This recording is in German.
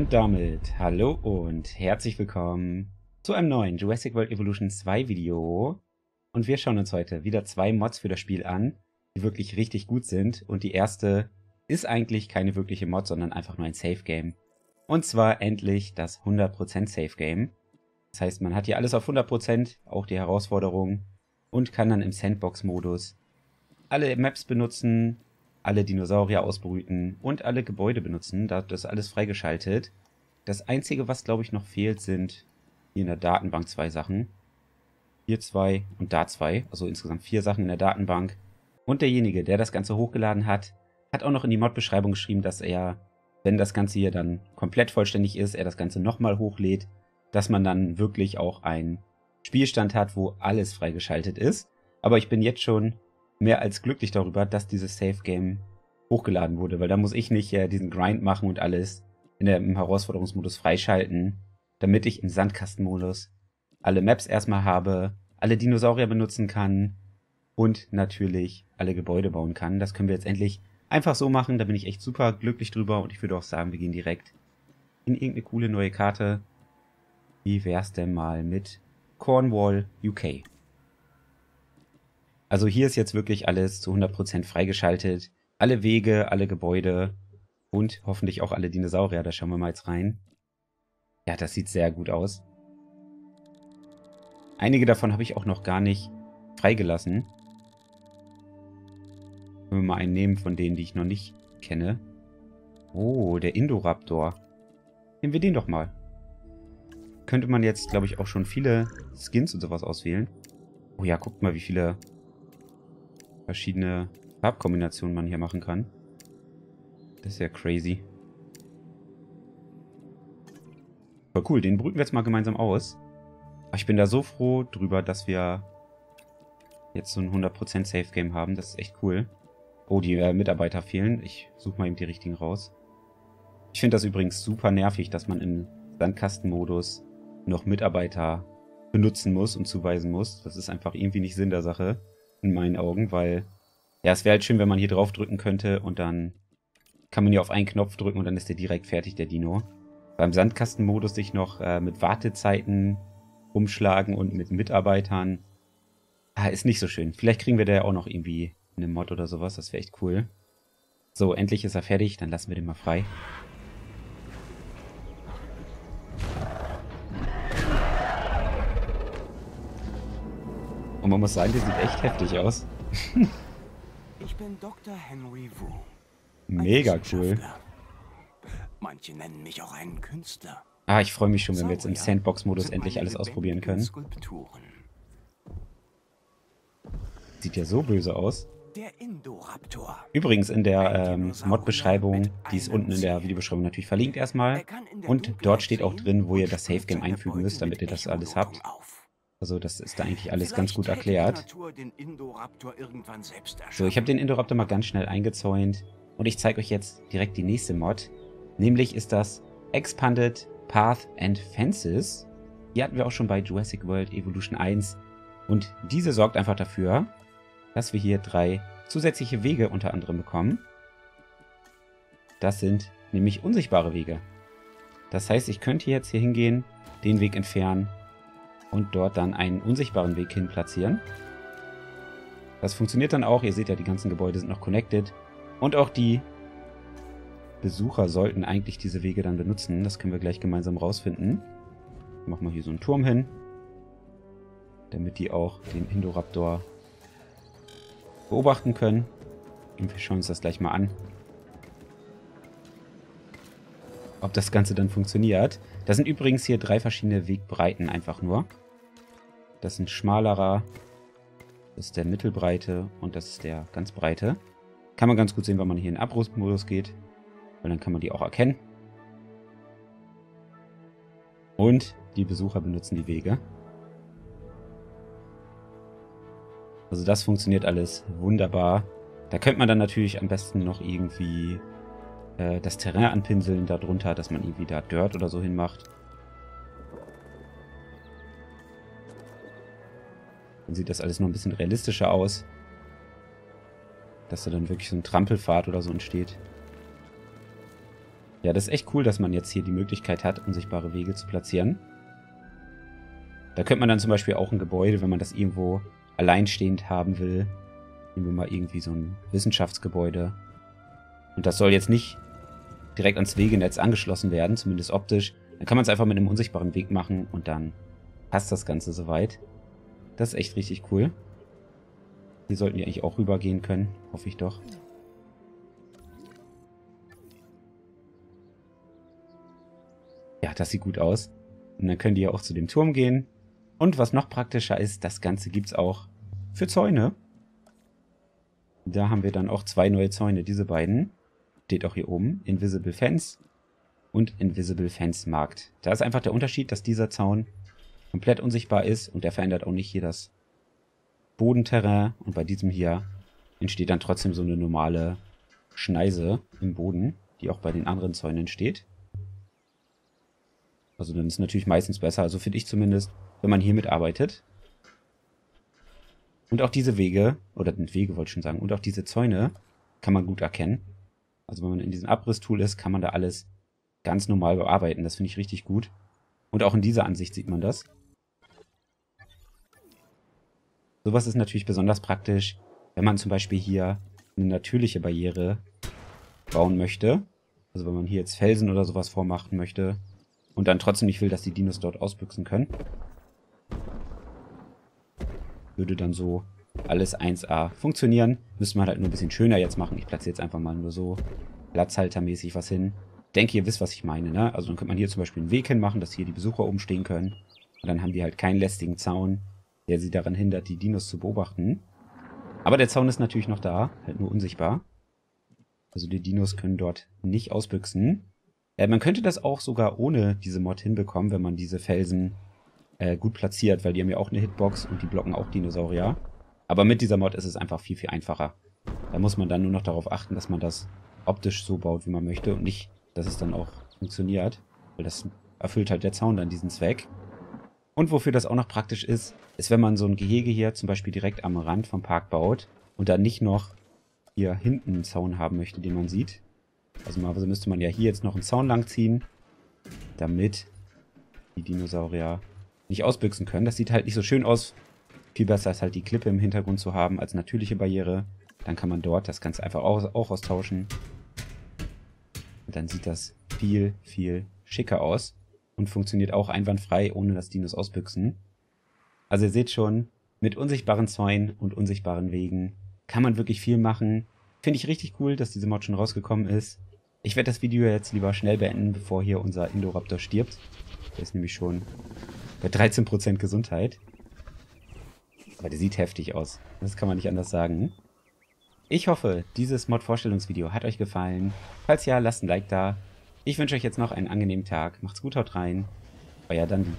Und damit hallo und herzlich willkommen zu einem neuen Jurassic World Evolution 2 Video. Und wir schauen uns heute wieder zwei Mods für das Spiel an, die wirklich richtig gut sind. Und die erste ist eigentlich keine wirkliche Mod, sondern einfach nur ein Safe Game. Und zwar endlich das 100% Safe Game. Das heißt, man hat hier alles auf 100%, auch die Herausforderung, und kann dann im Sandbox-Modus alle Maps benutzen, alle Dinosaurier ausbrüten und alle Gebäude benutzen. Da hat das alles freigeschaltet. Das Einzige, was glaube ich noch fehlt, sind hier in der Datenbank zwei Sachen. Hier zwei und da zwei. Also insgesamt vier Sachen in der Datenbank. Und derjenige, der das Ganze hochgeladen hat, hat auch noch in die Mod-Beschreibung geschrieben, dass er, wenn das Ganze hier dann komplett vollständig ist, er das Ganze nochmal hochlädt, dass man dann wirklich auch einen Spielstand hat, wo alles freigeschaltet ist. Aber ich bin jetzt schon mehr als glücklich darüber, dass dieses Safe-Game hochgeladen wurde, weil da muss ich nicht diesen Grind machen und alles im Herausforderungsmodus freischalten, damit ich im Sandkastenmodus alle Maps erstmal habe, alle Dinosaurier benutzen kann und natürlich alle Gebäude bauen kann. Das können wir jetzt endlich einfach so machen, da bin ich echt super glücklich drüber und ich würde auch sagen, wir gehen direkt in irgendeine coole neue Karte. Wie wär's denn mal mit Cornwall UK? Also hier ist jetzt wirklich alles zu 100% freigeschaltet. Alle Wege, alle Gebäude und hoffentlich auch alle Dinosaurier. Da schauen wir mal jetzt rein. Ja, das sieht sehr gut aus. Einige davon habe ich auch noch gar nicht freigelassen. Können wir mal einen nehmen von denen, die ich noch nicht kenne. Oh, der Indoraptor. Nehmen wir den doch mal. Könnte man jetzt, glaube ich, auch schon viele Skins und sowas auswählen. Oh ja, guckt mal, wie viele verschiedene Farbkombinationen man hier machen kann. Das ist ja crazy. Voll cool, den brüten wir jetzt mal gemeinsam aus. Aber ich bin da so froh drüber, dass wir jetzt so ein 100% Safe Game haben. Das ist echt cool. Oh, die Mitarbeiter fehlen. Ich suche mal eben die richtigen raus. Ich finde das übrigens super nervig, dass man im Sandkastenmodus noch Mitarbeiter benutzen muss und zuweisen muss. Das ist einfach irgendwie nicht Sinn der Sache. In meinen Augen, weil ja, es wäre halt schön, wenn man hier drauf drücken könnte und dann kann man hier auf einen Knopf drücken und dann ist der direkt fertig, der Dino. Beim Sandkastenmodus sich noch mit Wartezeiten rumschlagen und mit Mitarbeitern. Ah, ist nicht so schön. Vielleicht kriegen wir da ja auch noch irgendwie eine Mod oder sowas. Das wäre echt cool. So, endlich ist er fertig. Dann lassen wir den mal frei. Und man muss sagen, der sieht echt heftig aus. Ich bin Dr. Henry Wu. Mega cool. Manche nennen mich auch einen Künstler. Ah, ich freue mich schon, wenn wir jetzt im Sandbox-Modus endlich alles ausprobieren können. Sieht ja so böse aus. Der Indoraptor. Übrigens in der Mod-Beschreibung, die ist unten in der Videobeschreibung natürlich verlinkt erstmal. Und dort steht auch drin, wo ihr das Safe-Game einfügen müsst, damit ihr das alles habt. Also das ist da eigentlich alles ganz gut erklärt. So, ich habe den Indoraptor mal ganz schnell eingezäunt. Und ich zeige euch jetzt direkt die nächste Mod. Nämlich ist das Expanded Path and Fences. Die hatten wir auch schon bei Jurassic World Evolution 1. Und diese sorgt einfach dafür, dass wir hier drei zusätzliche Wege unter anderem bekommen. Das sind nämlich unsichtbare Wege. Das heißt, ich könnte jetzt hier hingehen, den Weg entfernen und dort dann einen unsichtbaren Weg hin platzieren. Das funktioniert dann auch. Ihr seht ja, die ganzen Gebäude sind noch connected. Und auch die Besucher sollten eigentlich diese Wege dann benutzen. Das können wir gleich gemeinsam rausfinden. Machen wir hier so einen Turm hin, damit die auch den Indoraptor beobachten können. Und wir schauen uns das gleich mal an, ob das Ganze dann funktioniert. Das sind übrigens hier drei verschiedene Wegbreiten einfach nur. Das ist ein schmalerer, das ist der mittelbreite und das ist der ganz breite. Kann man ganz gut sehen, wenn man hier in den Abrissmodus geht, weil dann kann man die auch erkennen. Und die Besucher benutzen die Wege. Also das funktioniert alles wunderbar. Da könnte man dann natürlich am besten noch irgendwie das Terrain anpinseln darunter, dass man irgendwie da Dirt oder so hinmacht. Dann sieht das alles noch ein bisschen realistischer aus. Dass da dann wirklich so ein Trampelpfad oder so entsteht. Ja, das ist echt cool, dass man jetzt hier die Möglichkeit hat, unsichtbare Wege zu platzieren. Da könnte man dann zum Beispiel auch ein Gebäude, wenn man das irgendwo alleinstehend haben will. Nehmen wir mal irgendwie so ein Wissenschaftsgebäude. Und das soll jetzt nicht direkt ans Wegenetz angeschlossen werden, zumindest optisch. Dann kann man es einfach mit einem unsichtbaren Weg machen und dann passt das Ganze soweit. Das ist echt richtig cool. Hier sollten wir eigentlich auch rübergehen können, hoffe ich doch. Ja, das sieht gut aus. Und dann können die ja auch zu dem Turm gehen. Und was noch praktischer ist, das Ganze gibt es auch für Zäune. Da haben wir dann auch zwei neue Zäune, diese beiden. Steht auch hier oben, Invisible Fence und Invisible Fence Marked. Da ist einfach der Unterschied, dass dieser Zaun komplett unsichtbar ist und der verändert auch nicht hier das Bodenterrain. Und bei diesem hier entsteht dann trotzdem so eine normale Schneise im Boden, die auch bei den anderen Zäunen entsteht. Also dann ist natürlich meistens besser, also finde ich zumindest, wenn man hier mitarbeitet. Und auch diese Wege, oder Wege wollte ich schon sagen, und auch diese Zäune kann man gut erkennen. Also wenn man in diesem Abrisstool ist, kann man da alles ganz normal bearbeiten. Das finde ich richtig gut. Und auch in dieser Ansicht sieht man das. Sowas ist natürlich besonders praktisch, wenn man zum Beispiel hier eine natürliche Barriere bauen möchte. Also wenn man hier jetzt Felsen oder sowas vormachen möchte und dann trotzdem nicht will, dass die Dinos dort ausbüchsen können. Würde dann so alles 1A funktionieren. Müsste man halt nur ein bisschen schöner jetzt machen. Ich platziere jetzt einfach mal nur so platzhaltermäßig was hin. Ich denke, ihr wisst, was ich meine, ne? Also dann könnte man hier zum Beispiel einen Weg hinmachen, dass hier die Besucher oben stehen können. Und dann haben die halt keinen lästigen Zaun, der sie daran hindert, die Dinos zu beobachten. Aber der Zaun ist natürlich noch da, halt nur unsichtbar. Also die Dinos können dort nicht ausbüchsen. Man könnte das auch sogar ohne diese Mod hinbekommen, wenn man diese Felsen gut platziert, weil die haben ja auch eine Hitbox und die blocken auch Dinosaurier. Aber mit dieser Mod ist es einfach viel, viel einfacher. Da muss man dann nur noch darauf achten, dass man das optisch so baut, wie man möchte und nicht, dass es dann auch funktioniert. Weil das erfüllt halt der Zaun dann diesen Zweck. Und wofür das auch noch praktisch ist, ist, wenn man so ein Gehege hier zum Beispiel direkt am Rand vom Park baut und dann nicht noch hier hinten einen Zaun haben möchte, den man sieht. Also mal müsste man ja hier jetzt noch einen Zaun lang ziehen, damit die Dinosaurier nicht ausbüchsen können. Das sieht halt nicht so schön aus. Viel besser ist halt die Klippe im Hintergrund zu haben als natürliche Barriere. Dann kann man dort das Ganze einfach auch austauschen. Und dann sieht das viel, viel schicker aus. Und funktioniert auch einwandfrei, ohne dass Dinos ausbüchsen. Also ihr seht schon, mit unsichtbaren Zäunen und unsichtbaren Wegen kann man wirklich viel machen. Finde ich richtig cool, dass diese Mod schon rausgekommen ist. Ich werde das Video jetzt lieber schnell beenden, bevor hier unser Indoraptor stirbt. Der ist nämlich schon bei 13% Gesundheit. Aber der sieht heftig aus. Das kann man nicht anders sagen. Ich hoffe, dieses Mod-Vorstellungsvideo hat euch gefallen. Falls ja, lasst ein Like da. Ich wünsche euch jetzt noch einen angenehmen Tag. Macht's gut, haut rein. Euer Dandy.